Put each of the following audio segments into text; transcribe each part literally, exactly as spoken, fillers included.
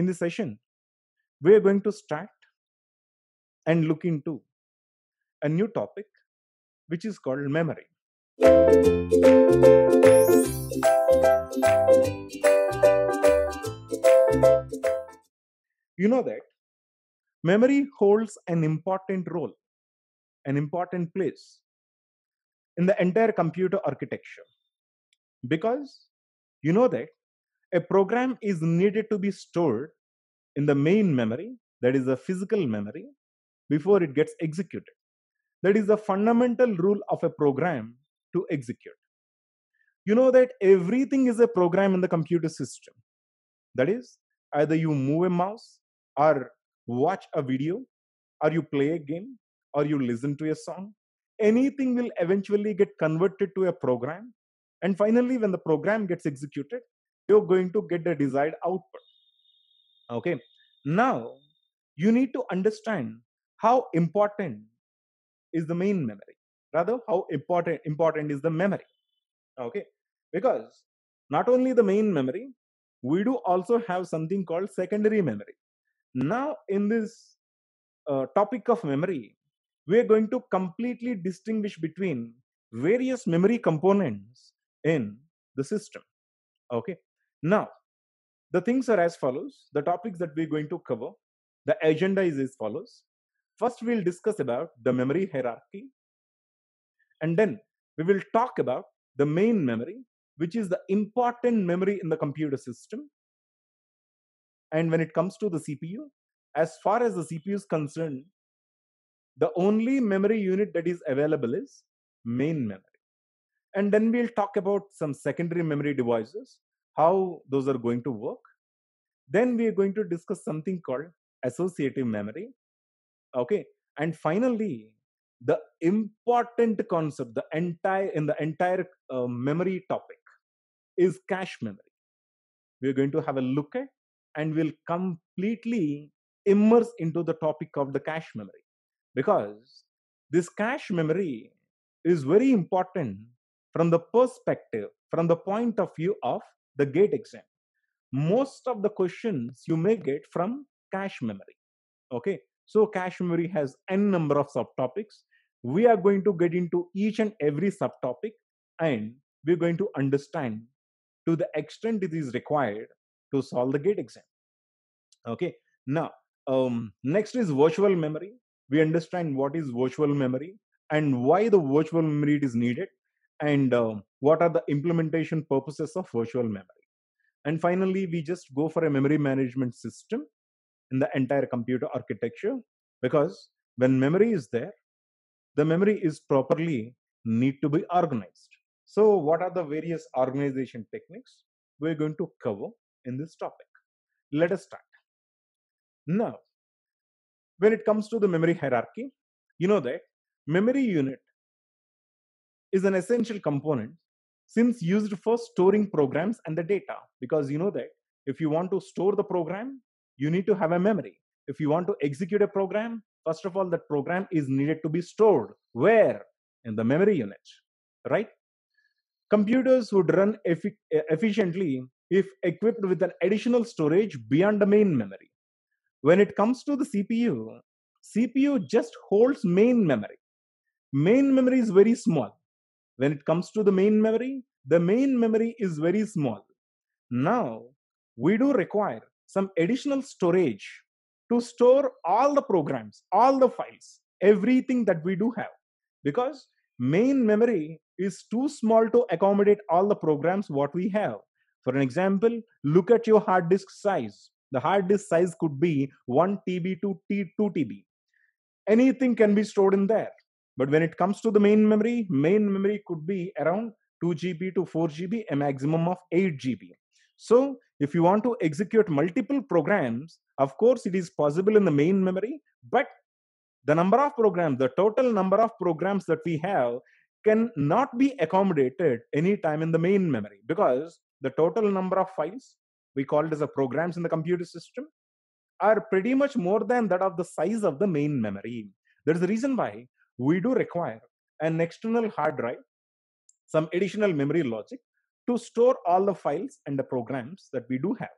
In this session, we are going to start and look into a new topic which is called memory. You know that memory holds an important role, an important place in the entire computer architecture, because you know that a program is needed to be stored in the main memory, that is the physical memory, before it gets executed. That is the fundamental rule of a program to execute. You know that everything is a program in the computer system. That is, either you move a mouse, or watch a video, or you play a game, or you listen to a song. Anything will eventually get converted to a program. And finally, when the program gets executed, you're going to get the desired output. Okay. Now, you need to understand how important is the main memory. Rather, how important, important is the memory. Okay. Because not only the main memory, we do also have something called secondary memory. Now, in this uh, topic of memory, we are going to completely distinguish between various memory components in the system. Okay. Now, the things are as follows. The topics that we're going to cover, the agenda is as follows. First, we'll discuss about the memory hierarchy. And then we will talk about the main memory, which is the important memory in the computer system. And when it comes to the C P U, as far as the C P U is concerned, the only memory unit that is available is main memory. And then we'll talk about some secondary memory devices, how those are going to work. Then we are going to discuss something called associative memory. Okay. And finally, the important concept, the entire in the entire uh, memory topic is cache memory. We're going to have a look at and we'll completely immerse into the topic of the cache memory, because this cache memory is very important from the perspective, from the point of view of the GATE exam. Most of the questions you may get from cache memory. Okay. So cache memory has n number of subtopics. We are going to get into each and every subtopic, and we're going to understand to the extent it is required to solve the GATE exam. Okay. Now, um, next is virtual memory. We understand what is virtual memory and why the virtual memory is needed, and uh, what are the implementation purposes of virtual memory. And finally, we just go for a memory management system in the entire computer architecture, because when memory is there, the memory is properly need to be organized. So what are the various organization techniques we're going to cover in this topic? Let us start. Now, when it comes to the memory hierarchy, you know that memory unit is an essential component, since used for storing programs and the data, because you know that if you want to store the program, you need to have a memory. If you want to execute a program, first of all, that program is needed to be stored. Where? In the memory unit, right? Computers would run effi efficiently if equipped with an additional storage beyond the main memory. When it comes to the C P U, C P U just holds main memory. Main memory is very small. When it comes to the main memory, the main memory is very small. Now, we do require some additional storage to store all the programs, all the files, everything that we do have, because main memory is too small to accommodate all the programs what we have. For an example, look at your hard disk size. The hard disk size could be one T B, two T B. Anything can be stored in there. But when it comes to the main memory, main memory could be around two G B to four G B, a maximum of eight G B. So if you want to execute multiple programs, of course, it is possible in the main memory, but the number of programs, the total number of programs that we have cannot be accommodated anytime in the main memory, because the total number of files, we call it as a programs in the computer system, are pretty much more than that of the size of the main memory. That's the reason why we do require an external hard drive, some additional memory logic, to store all the files and the programs that we do have.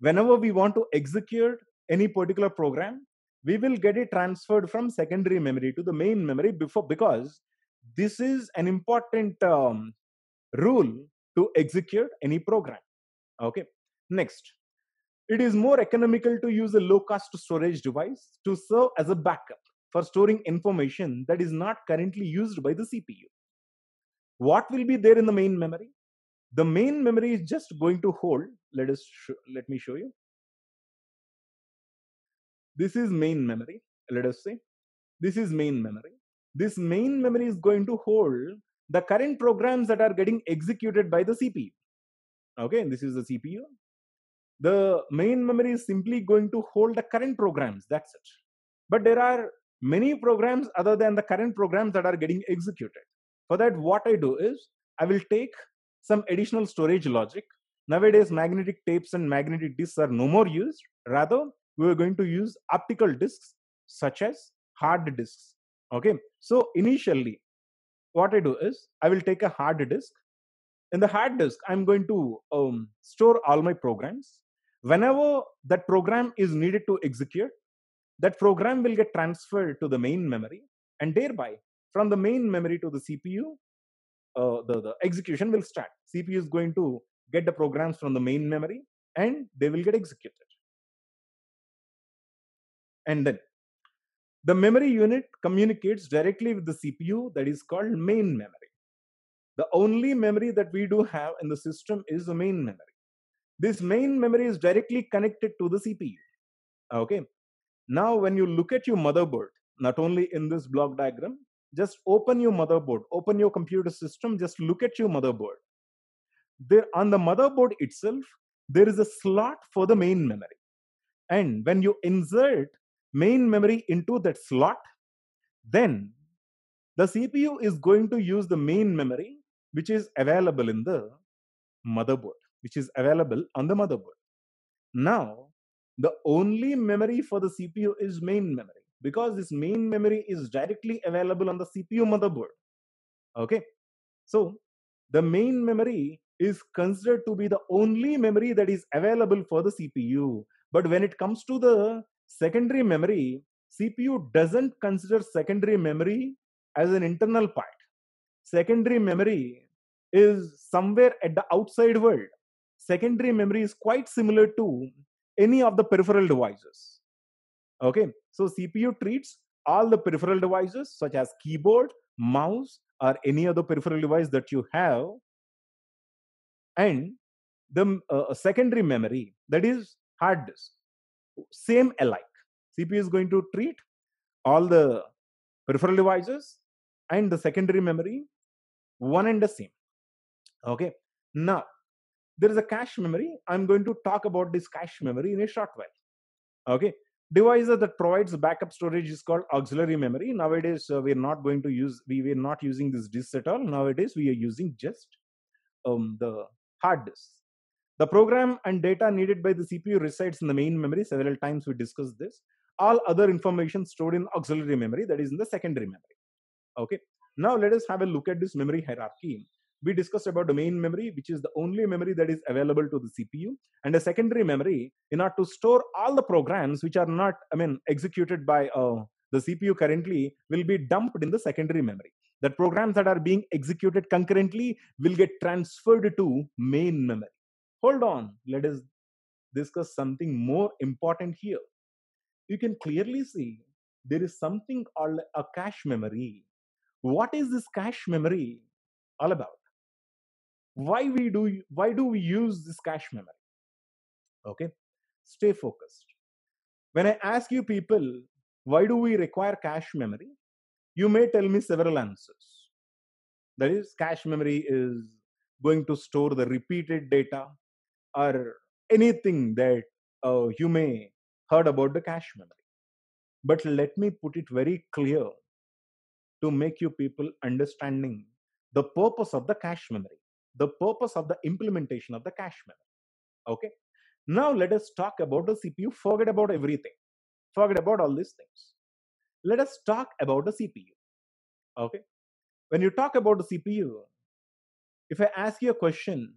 whenever we want to execute any particular program, we will get it transferred from secondary memory to the main memory before, because this is an important um, rule to execute any program. Okay. Next, it is more economical to use a low-cost storage device to serve as a backup for storing information that is not currently used by the C P U. What will be there in the main memory? The main memory is just going to hold. Let us let me show you. This is main memory. Let us say this is main memory. This main memory is going to hold the current programs that are getting executed by the C P U. Okay, this is the C P U. The main memory is simply going to hold the current programs. That's it. But there are many programs other than the current programs that are getting executed. For that, what I do is I will take some additional storage logic. Nowadays, magnetic tapes and magnetic discs are no more used. Rather, we are going to use optical discs such as hard discs. Okay. So initially, what I do is I will take a hard disk. In the hard disk, I'm going to um, store all my programs. Whenever that program is needed to execute, that program will get transferred to the main memory, and thereby from the main memory to the C P U, uh, the, the execution will start. C P U is going to get the programs from the main memory and they will get executed. And then the memory unit communicates directly with the C P U, that is called main memory. The only memory that we do have in the system is the main memory. This main memory is directly connected to the C P U. Okay. Now, when you look at your motherboard, not only in this block diagram, just open your motherboard, open your computer system, just look at your motherboard. There on the motherboard itself, there is a slot for the main memory. And when you insert main memory into that slot, then the C P U is going to use the main memory, which is available in the motherboard, which is available on the motherboard. Now, the only memory for the C P U is main memory, because this main memory is directly available on the C P U motherboard. Okay. So the main memory is considered to be the only memory that is available for the C P U. But when it comes to the secondary memory, C P U doesn't consider secondary memory as an internal part. Secondary memory is somewhere at the outside world. Secondary memory is quite similar to any of the peripheral devices. Okay, so C P U treats all the peripheral devices such as keyboard, mouse, or any other peripheral device that you have. And the uh, secondary memory, that is hard disk, same alike. C P U is going to treat all the peripheral devices and the secondary memory one and the same. Okay, now there is a cache memory. I'm going to talk about this cache memory in a short while. Okay. Devices that provides backup storage is called auxiliary memory. Nowadays, uh, we're not going to use, we were not using this disk at all. Nowadays, we are using just um, the hard disk. The program and data needed by the C P U resides in the main memory. Several times we discussed this. All other information stored in auxiliary memory, that is in the secondary memory. Okay. Now, let us have a look at this memory hierarchy. We discussed about the main memory, which is the only memory that is available to the C P U, and a secondary memory in order to store all the programs which are not, I mean, executed by uh, the C P U currently will be dumped in the secondary memory. That programs that are being executed concurrently will get transferred to main memory. Hold on, let us discuss something more important here. You can clearly see there is something called a cache memory. What is this cache memory all about? Why we do why do we use this cache memory? Okay, stay focused. When I ask you people, why do we require cache memory, you may tell me several answers. That is, cache memory is going to store the repeated data or anything that uh, you may heard about the cache memory. But let me put it very clear to make you people understanding the purpose of the cache memory, the purpose of the implementation of the cache memory. Okay. Now let us talk about the C P U. Forget about everything. Forget about all these things. Let us talk about the C P U. Okay. When you talk about the C P U, if I ask you a question,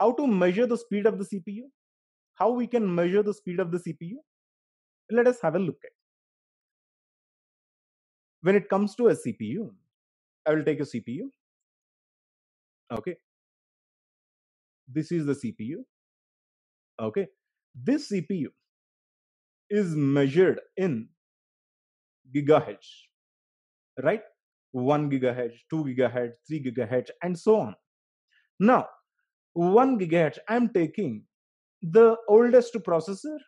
how to measure the speed of the C P U? how we can measure the speed of the C P U? Let us have a look at it. When it comes to a C P U, I will take a C P U. Okay. This is the C P U. Okay. This C P U is measured in gigahertz, right? one gigahertz, two gigahertz, three gigahertz, and so on. Now, one gigahertz, I'm taking the oldest processor,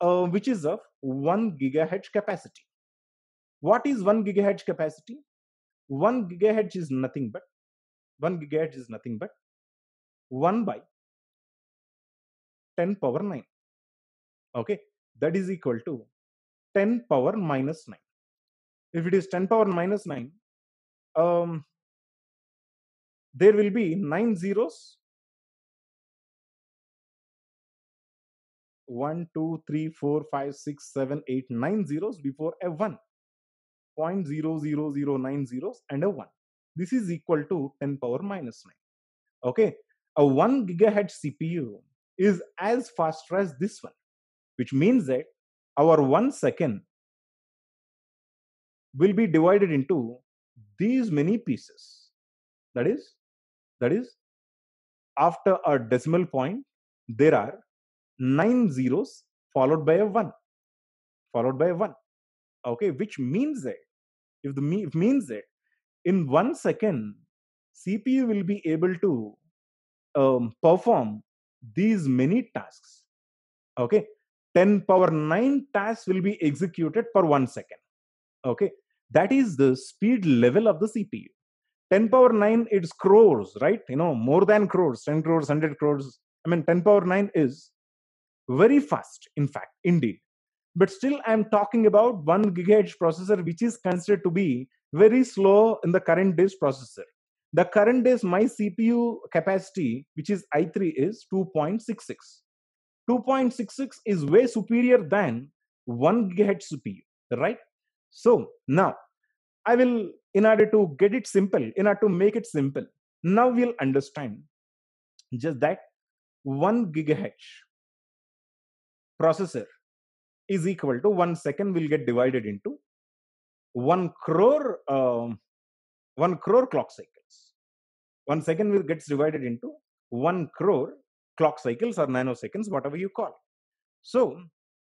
uh, which is of one gigahertz capacity. What is one gigahertz capacity? one gigahertz is nothing but, one gigahertz is nothing but one by ten power nine. Okay, that is equal to ten power minus nine. If it is ten power minus nine, um, there will be nine zeros. one, two, three, four, five, six, seven, eight, nine zeros before a one. zero point zero zero zero nine zeros and a one. This is equal to ten power minus nine. Okay, a one gigahertz C P U is as fast as this one, which means that our one second will be divided into these many pieces. That is, that is, after a decimal point, there are nine zeros followed by a one, followed by a one. Okay, which means that if the me means that in one second, C P U will be able to um, perform these many tasks. Okay, ten power nine tasks will be executed per one second. Okay, that is the speed level of the C P U. ten power nine, it's crores, right? You know, more than crores, ten crores, one hundred crores. I mean, ten power nine is very fast, in fact, indeed. But still, I'm talking about one gigahertz processor, which is considered to be very slow in the current day's processor. The current day's my C P U capacity, which is i three, is two point six six. two point six six is way superior than one gigahertz C P U, right? So now, I will, in order to get it simple, in order to make it simple, now we'll understand just that one gigahertz processor is equal to one second will get divided into one crore, um, one crore clock cycles. One second will gets divided into one crore clock cycles or nanoseconds, whatever you call. So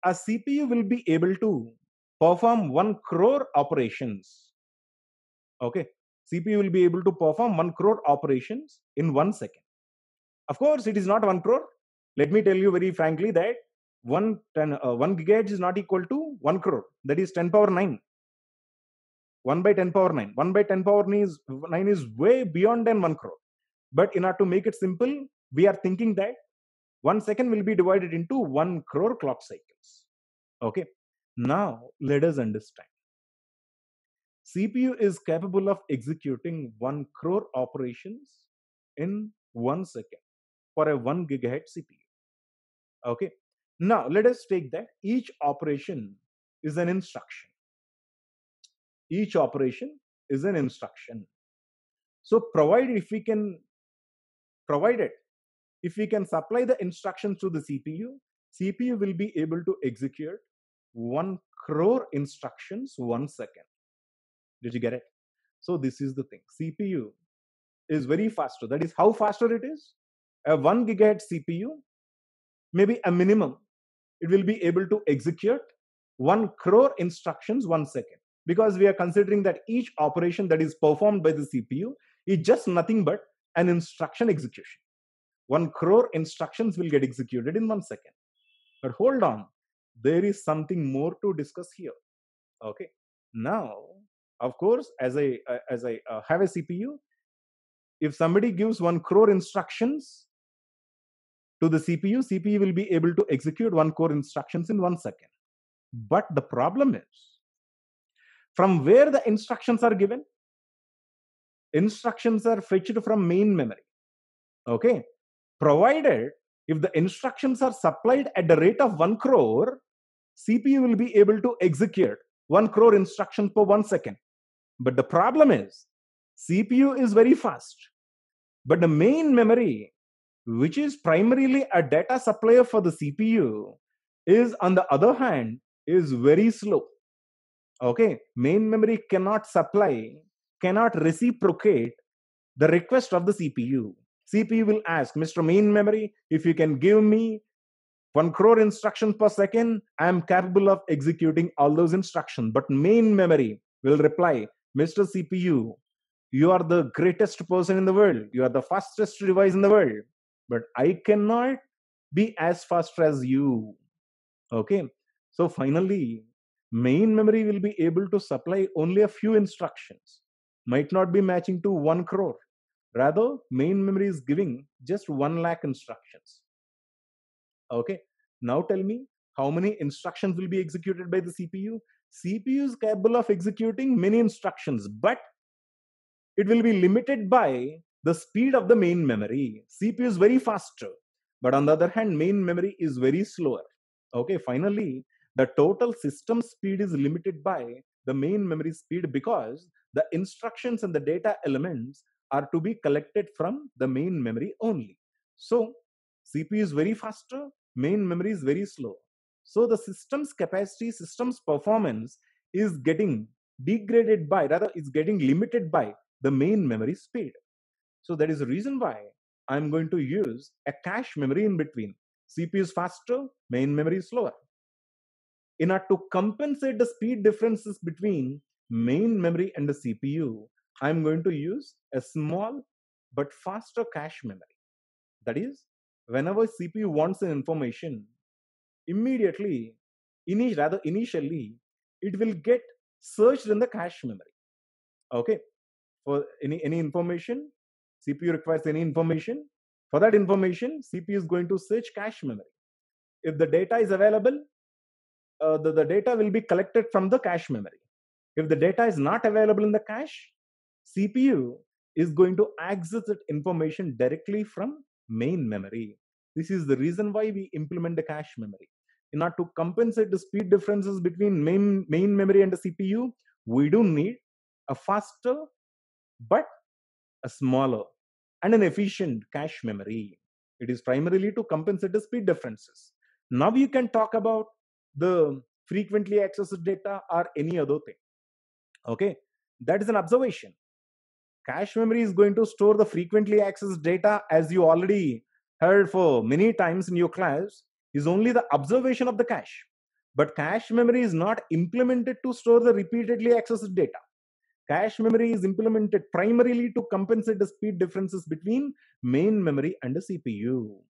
a C P U will be able to perform one crore operations. Okay, C P U will be able to perform one crore operations in one second. Of course, it is not one crore. Let me tell you very frankly that one gigahertz is not equal to one crore. That is ten power nine. one by ten power nine. one by ten power nine is, nine is way beyond than one crore. But in order to make it simple, we are thinking that one second will be divided into one crore clock cycles. Okay. Now, let us understand. C P U is capable of executing one crore operations in one second for a one gigahertz C P U. Okay. Now, let us take that each operation is an instruction. Each operation is an instruction. So, provided if we can, provided if we can supply the instructions to the C P U, C P U will be able to execute one crore instructions one second. Did you get it? So this is the thing. C P U is very faster. That is how faster it is. A one gigahertz C P U, maybe a minimum, it will be able to execute one crore instructions one second. Because we are considering that each operation that is performed by the C P U is just nothing but an instruction execution. one crore instructions will get executed in one second. But hold on. There is something more to discuss here. Okay. Now, of course, as I as I uh, have a C P U, if somebody gives one crore instructions to the C P U, C P U will be able to execute one crore instructions in one second. But the problem is, from where the instructions are given? Instructions are fetched from main memory. Okay. Provided if the instructions are supplied at the rate of one crore, C P U will be able to execute one crore instructions per one second. But the problem is, C P U is very fast. But the main memory, which is primarily a data supplier for the C P U, is on the other hand, is very slow. Okay, main memory cannot supply, cannot reciprocate the request of the C P U. C P U will ask, Mister Main Memory, if you can give me one crore instructions per second, I am capable of executing all those instructions. But main memory will reply, Mister C P U, you are the greatest person in the world. You are the fastest device in the world. But I cannot be as fast as you. Okay. So finally, main memory will be able to supply only a few instructions. Might not be matching to one crore. Rather, main memory is giving just one lakh instructions. Okay. Now tell me, how many instructions will be executed by the C P U? C P U is capable of executing many instructions, but it will be limited by the speed of the main memory. C P U is very faster, but on the other hand, main memory is very slower. Okay, finally, the total system speed is limited by the main memory speed because the instructions and the data elements are to be collected from the main memory only. So, C P U is very faster, main memory is very slow. So, the system's capacity, system's performance is getting degraded by, rather it's getting limited by the main memory speed. So that is the reason why I'm going to use a cache memory in between. C P U is faster, main memory is slower. In order to compensate the speed differences between main memory and the C P U, I'm going to use a small but faster cache memory. That is, whenever C P U wants an information, immediately, rather initially, it will get searched in the cache memory. Okay. For any, any information, C P U requires any information. For that information, C P U is going to search cache memory. If the data is available, uh, the, the data will be collected from the cache memory. If the data is not available in the cache, C P U is going to access that information directly from main memory. This is the reason why we implement the cache memory. In order to compensate the speed differences between main, main memory and the C P U, we do need a faster but a smaller and an efficient cache memory. It is primarily to compensate the speed differences. Now you can talk about the frequently accessed data or any other thing. Okay, that is an observation. Cache memory is going to store the frequently accessed data, as you already heard for many times in your class, is only the observation of the cache. But cache memory is not implemented to store the repeatedly accessed data. Cache memory is implemented primarily to compensate the speed differences between main memory and the C P U.